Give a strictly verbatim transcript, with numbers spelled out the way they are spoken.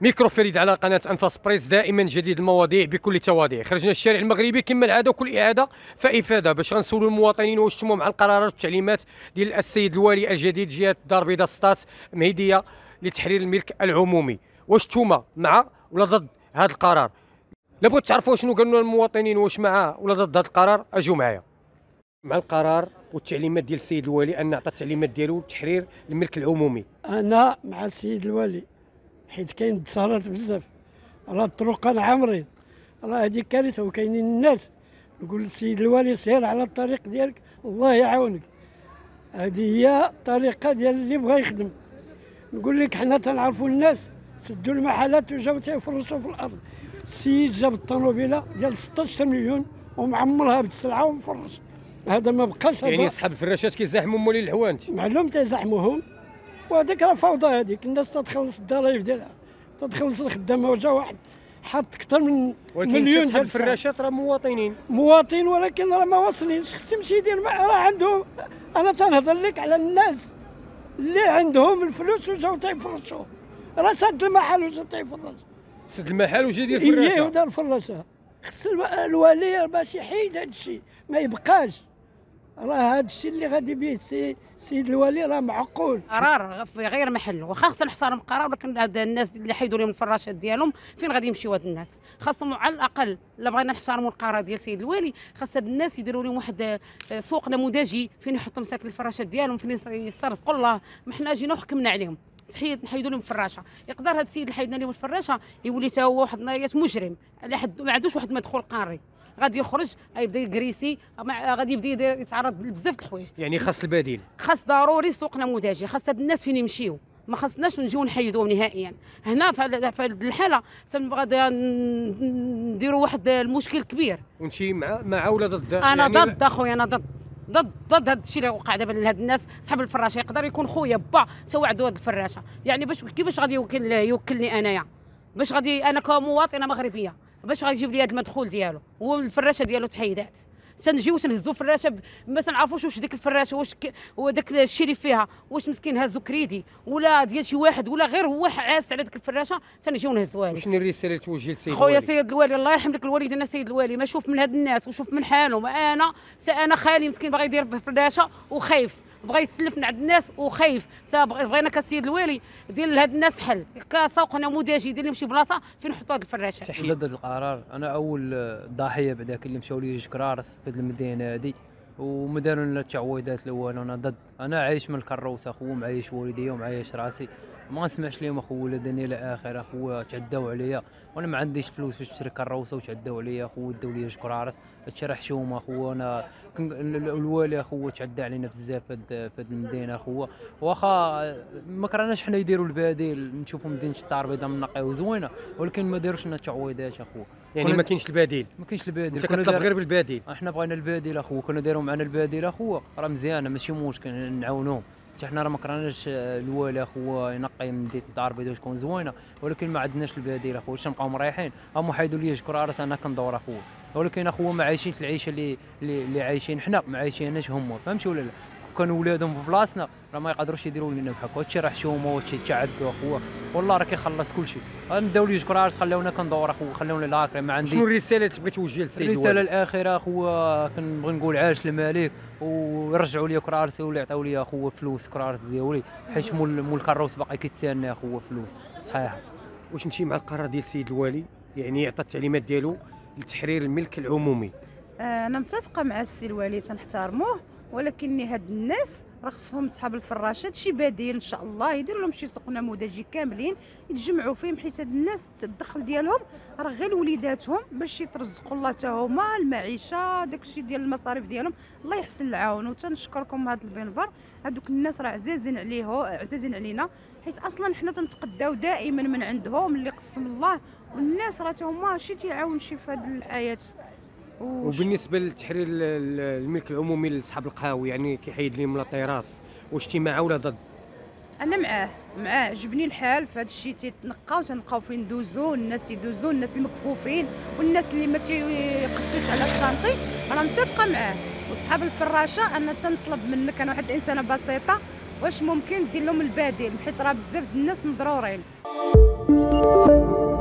ميكرو فريد على قناة أنفاس بريس، دائما جديد المواضيع بكل تواضيع. خرجنا الشارع المغربي كما العادة وكل إعادة فإفادة باش غنسولوا المواطنين واش تمهم على القرارات والتعليمات ديال السيد الوالي الجديد جهة الدار البيضاء سطات امهيدية لتحرير الملك العمومي. واش نتوما مع ولا ضد هذا القرار؟ لابد تعرفوا شنو قالوا المواطنين، واش معاه ولا ضد هذا القرار؟ اجوا معايا. مع القرار والتعليمات ديال السيد الوالي ان عطى التعليمات ديالو لتحرير الملك العمومي. انا مع السيد الوالي حيت كاين السهرات بزاف، راه الطرقان عامرين، راه هذه كارثه وكاينين الناس. نقول للسيد الوالي سير على الطريق ديالك الله يعاونك، هذه هي الطريقه ديال اللي بغى يخدم. نقول لك حنا تنعرفوا الناس سدوا المحلات وجاو تيفرشوا في الارض. السيد جاب الطوموبيله ديال ستة عشر مليون ومعمرها بالسلعه ومفرش، هذا ما بقاش. يعني صحاب الفراشات كيزاحموا مولي الحوانت، معلوم تيزاحموهم، وهذيك راه فوضى. هذيك الناس تتخلص الضرايب ديالها، تتخلص الخدامه، وجا واحد حط اكثر من مليون ديال الفراشات. راه مواطنين مواطن ولكن راه ما واصلينش، خصو يمشي يدير راه عندهم. انا تنهضر لك على الناس اللي عندهم الفلوس وجاو تيفرشوا، راه سد المحل وجا تيفرش، سد المحل وجا يدير الفراشه، اييه ودار الفراشه. خص الولي باش يحيد هذا الشيء ما يبقاش. راه هذا الشيء اللي غادي به السيد الوالي راه معقول. قرار في غير محل، واخا خصنا نحترم قرار، ولكن هاد الناس اللي حيدوا لهم الفراشات ديالهم فين غادي يمشيو هاد الناس؟ خاصهم على الاقل الا بغينا نحترموا القرار ديال السيد الوالي خاص هاد الناس يديروا لهم واحد سوق نموذجي فين يحطوا مساكن الفراشات ديالهم، فين يسترزقوا. الله ما حنا جينا وحكمنا عليهم، تحيد نحيدوا لهم الفراشه. يقدر هاد السيد اللي حيدنا لهم الفراشه يولي تا هو واحد النايات مجرم، على حد ما عندوش واحد مدخول قاري، غادي يخرج غيبدا يكريسي، غادي يبدا يتعرض لبزاف د الحوايج. يعني خاص البديل، خاص ضروري سوق نموذجي، خاص هاد الناس فين يمشيو، ما خاصناش نجيو نحيدوهم نهائيا. هنا في هاد الحاله غادي نديروا واحد المشكل كبير. وانت مع مع ولا ضد؟ انا يعني ضد اخويا، انا ضد ضد ضد هذا الشيء اللي وقع دابا لهاد الناس صحاب الفراشه. يقدر يكون خويا با توعدوا هاد الفراشه، يعني باش كيفاش غادي يوكل يوكلني انايا؟ باش غادي انا كمواطنه مغربيه باش غيجيب لي هذا المدخول ديالو والفراشه ديالو تحيدات؟ تنجيو تنهزو فراشه ما تنعرفوش واش ديك الفراشه واش وداك الشيء اللي فيها واش مسكين هازو كريدي ولا ديال شي واحد ولا غير هو عاس على ديك الفراشه، تنجيو نهزوها ليه. شنو الرساله اللي توجه للسيد الوالي؟ خويا سيد الوالي الله يرحم لك الوالي ديالنا سيد الوالي، ما شوف من هاد الناس وشوف من حالهم. انا انا خالي مسكين باغي يدير فراشه وخايف، بغى يتسلف من عند الناس وخايف. تا بغينا كالسيد الوالي ديال هاد الناس حل كسوق نموذجي، دير لهم شي بلاصه فين نحطوا هاد الفراشات. تحية ضد القرار. انا اول ضحيه بعداك اللي مشاو لي جوج كرارس في هاد المدينه هادي وما داروا لنا التعويضات لا والو. انا ضد، انا عايش من الكروس اخو، معايش والديا ومعايش راسي، ما نسمعش لهم اخو ولا دنيا لا اخر. اخو تعداو عليا وانا ما عنديش فلوس باش نشري كروسه وتعداو عليا اخو، داو لي جوج كرارس هادشي راه حشومه اخو. انا الوالي اخو تعدى علينا بزاف في هاد المدينه اخو، واخا ما كرهناش حنا يديروا البديل، نشوفوا مدينه الدار البيضاء من نقيه وزوينه ولكن ما داروش لنا التعويضات اخو. يعني ما كاينش البديل؟ ما كاينش البديل، كنا كنطلب غير بالبديل. احنا بغينا البديل اخو، كانوا داروا معنا البديل اخو راه مزيانه ماشي مشكل، نعاونوهم. حتى حنا راه ما كرهناش الوالي اخو ينقي من ديت الدار البيضاء تكون زوينه، ولكن ما عندناش البديل اخو. واش نبقاو مريحين؟ هما حيدوا لي جوج كرارس انا كندور اخو، ولكن اخو ما عايشينش العيشه اللي اللي عايشين حنا، ما عايشيناش هما، فهمتي ولا لا؟ كانوا ولادهم في بلاصنا راه ما يقدروش يديروا لنا بحال هكا. هادشي راه حشومه وهادشي تعدوا اخو، والله راه كيخلص كلشي. غنداو لي جوج كرارس خلاونا كندور اخو، خلاونا لاكري ما عندي. شنو الرساله اللي تبغي توجه للسيد الوالي؟ الرساله الاخيره اخو كنبغي نقول عاش الملك، ويرجعوا لي كرارسي ولا يعطيو لي اخو فلوس كرارس ديالي، حيت مول مول الكروس باقي كيتسنى اخو فلوس صحيح. واش نمشي مع القرار ديال السيد الوالي يعني يعطى التعليمات ديالو لتحرير الملك العمومي؟ انا متفقه مع السي الوالي تنحترموه، ولكن هاد الناس راه خصهم صحاب الفراشات شي بديل ان شاء الله، يدير لهم شي سوق نموذجي كاملين يتجمعوا فيهم، حيت هاد الناس الدخل ديالهم راه غير لوليداتهم باش يترزقوا الله تا هما المعيشه داكشي ديال المصاريف ديالهم. الله يحسن العون. وتنشكركم هاد البنبر، هادوك الناس راه عزيزين عليه عزيزين علينا، حيت اصلا حنا تنتقداو دائما من عندهم اللي قسم الله، والناس راه تا هما شي تيعاون شي في هاد الحياه. وبالنسبه لتحرير الملك العمومي لصحاب القهاوي يعني كيحيد لهم لا طيراس، واش تي معاه ولا ضد؟ انا معاه معاه عجبني الحال في هذا الشيء، تيتنقاو تنلقاو فين ندوزو، الناس يدوزو، الناس المكفوفين والناس اللي ما تيقدوش على الشانطي انا متفقه معاه. وصحاب الفراشه انا تنطلب منك، انا واحد الانسانه بسيطه واش ممكن دير لهم البديل، حيت راه بزاف الناس مضرورين.